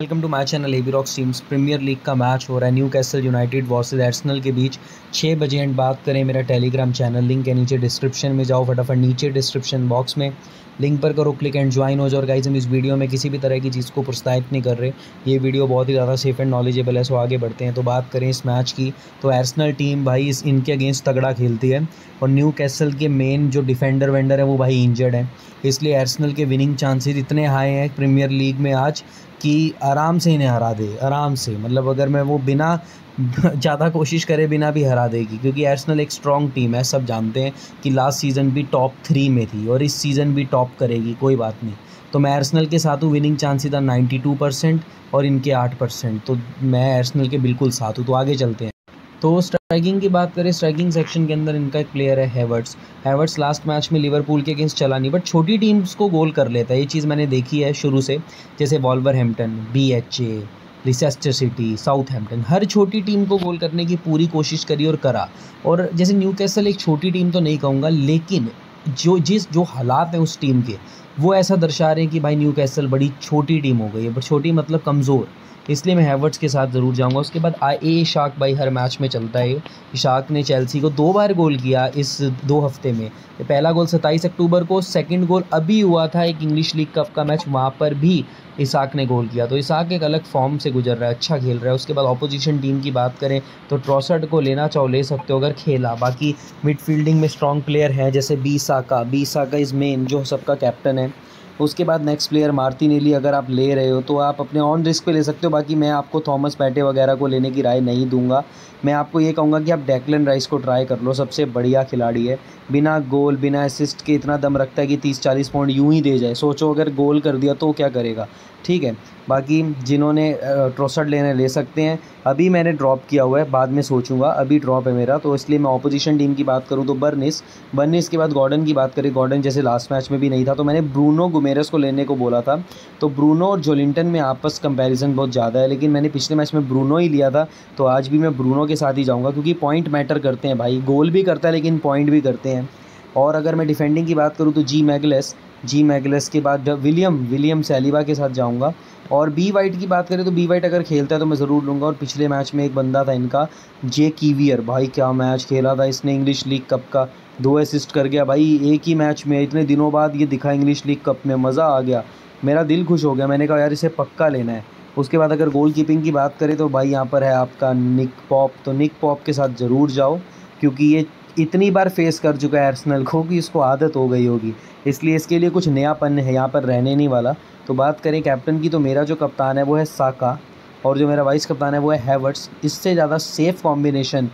Welcome to my channel A B rocks. Teams premiere league का match हो रहा है न्यूकैसल यूनाइटेड वर्सेस आर्सेनल के बीच 6 बजे एंड। बात करें मेरा टेलीग्राम चैनल लिंक है नीचे डिस्क्रिप्शन में, जाओ फटाफट नीचे डिस्क्रिप्शन बॉक्स में लिंक पर करो क्लिक एंड ज्वाइन हो जाओ। और गाइस हम इस वीडियो में किसी भी तरह की चीज़ को प्रोत्साहित नहीं कर रहे, ये वीडियो बहुत ही ज़्यादा सेफ एंड नॉलेजेबल है। सो आगे बढ़ते हैं। तो बात करें इस मैच की तो आर्सेनल टीम भाई इनके अगेंस्ट तगड़ा खेलती है और न्यूकैसल के मेन जो डिफेंडर वेंडर है वो भाई इंजर्ड है, इसलिए आर्सेनल के विनिंग चांसेस इतने हाई हैं प्रीमियर लीग में आज कि आराम से इन्हें हरा दे, आराम से, मतलब अगर मैं वो बिना ज़्यादा कोशिश करे बिना भी हरा देगी, क्योंकि आर्सेनल एक स्ट्रॉन्ग टीम है। सब जानते हैं कि लास्ट सीज़न भी टॉप 3 में थी और इस सीज़न भी टॉप करेगी, कोई बात नहीं। तो मैं आर्सेनल के साथ हूँ, विनिंग चांसेस था 92% और इनके 8%, तो मैं आर्सेनल के बिल्कुल साथ हूँ। तो आगे चलते हैं। तो स्ट्राइकिंग की बात करें, स्ट्राइकिंग सेक्शन के अंदर इनका एक प्लेयर है हैवर्ट्स। हैवर्ट्स लास्ट मैच में लिवरपूल के अगेंस्ट चला नहीं, बट छोटी टीम्स को गोल कर लेता है, ये चीज़ मैंने देखी है शुरू से, जैसे Wolverhampton, BHA, Leicester City, Southampton, हर छोटी टीम को गोल करने की पूरी कोशिश करी और करा। और जैसे न्यूकैसल एक छोटी टीम तो नहीं कहूँगा, लेकिन जो हालात हैं उस टीम के वो ऐसा दर्शा रहे हैं कि भाई न्यूकैसल बड़ी छोटी टीम हो गई है, बट छोटी मतलब कमज़ोर, इसलिए मैं हैवर्ट्स के साथ ज़रूर जाऊंगा। उसके बाद इसाक भाई हर मैच में चलता है। इसाक ने चेल्सी को 2 बार गोल किया इस 2 हफ्ते में, पहला गोल 27 अक्टूबर को, सेकंड गोल अभी हुआ था एक इंग्लिश लीग कप का मैच, वहाँ पर भी इसाक ने गोल किया। तो इसाक एक अलग फॉर्म से गुजर रहा है, अच्छा खेल रहा है। उसके बाद ऑपोजिशन टीम की बात करें तो ट्रॉसार्ड को लेना चाहो ले सकते हो अगर खेला, बाकी मिडफील्डिंग में स्ट्रॉन्ग प्लेयर हैं जैसे बी साका इज़ मेन, जो सबका कैप्टन है। उसके बाद नेक्स्ट प्लेयर मार्टिनेली, अगर आप ले रहे हो तो आप अपने ऑन रिस्क पे ले सकते हो, बाकी मैं आपको थॉमस पैटे वगैरह को लेने की राय नहीं दूंगा। मैं आपको ये कहूँगा कि आप डेक्लन राइस को ट्राई कर लो, सबसे बढ़िया खिलाड़ी है, बिना गोल बिना असिस्ट के इतना दम रखता है कि 30-40 पॉइंट यूँ ही दे जाए, सोचो अगर गोल कर दिया तो क्या करेगा, ठीक है। बाकी जिन्होंने ट्रोसर्ड लेने ले सकते हैं, अभी मैंने ड्रॉप किया हुआ है, बाद में सोचूंगा, अभी ड्रॉप है मेरा, तो इसलिए मैं ऑपोजिशन टीम की बात करूं तो बर्निस के बाद गॉर्डन की बात करें, गॉर्डन जैसे लास्ट मैच में भी नहीं था, तो मैंने ब्रूनो गुइमारेस को लेने को बोला था। तो ब्रूनो और जोलिंटन में आपस कंपैरिजन बहुत ज़्यादा है, लेकिन मैंने पिछले मैच में ब्रूनो ही लिया था, तो आज भी मैं ब्रूनो के साथ ही जाऊँगा, क्योंकि पॉइंट मैटर करते हैं भाई, गोल भी करता है लेकिन पॉइंट भी करते हैं। और अगर मैं डिफेंडिंग की बात करूँ तो जी मैगलेस के बाद विलियम सैलिबा के साथ जाऊंगा। और बी वाइट की बात करें तो बी वाइट अगर खेलता है तो मैं ज़रूर लूँगा। और पिछले मैच में एक बंदा था इनका, जे कीवियर, भाई क्या मैच खेला था इसने, इंग्लिश लीग कप का 2 असिस्ट कर गया भाई एक ही मैच में, इतने दिनों बाद ये दिखा इंग्लिश लीग कप में, मज़ा आ गया, मेरा दिल खुश हो गया, मैंने कहा यार इसे पक्का लेना है। उसके बाद अगर गोल कीपिंग की बात करें तो भाई यहाँ पर है आपका निक पॉप, तो निक पॉप के साथ ज़रूर जाओ, क्योंकि ये इतनी बार फेस कर चुका है आर्सेनल को कि इसको आदत हो गई होगी, इसलिए इसके लिए कुछ नयापन है यहाँ पर रहने नहीं वाला। तो बात करें कैप्टन की तो मेरा जो कप्तान है वो है साका और जो मेरा वाइस कप्तान है वो है हैवर्ट्स। इससे ज़्यादा सेफ़ कॉम्बिनेशन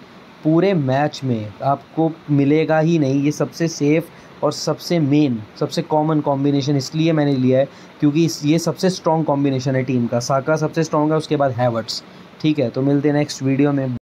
पूरे मैच में आपको मिलेगा ही नहीं, ये सबसे सेफ़ और सबसे मेन सबसे कॉमन कॉम्बिनेशन इसलिए मैंने लिया है क्योंकि ये सबसे स्ट्रॉन्ग कॉम्बिनेशन है टीम का, साका सबसे स्ट्रॉन्ग है, उसके बाद हैवर्ट्स, ठीक है। तो मिलते हैं नेक्स्ट वीडियो में।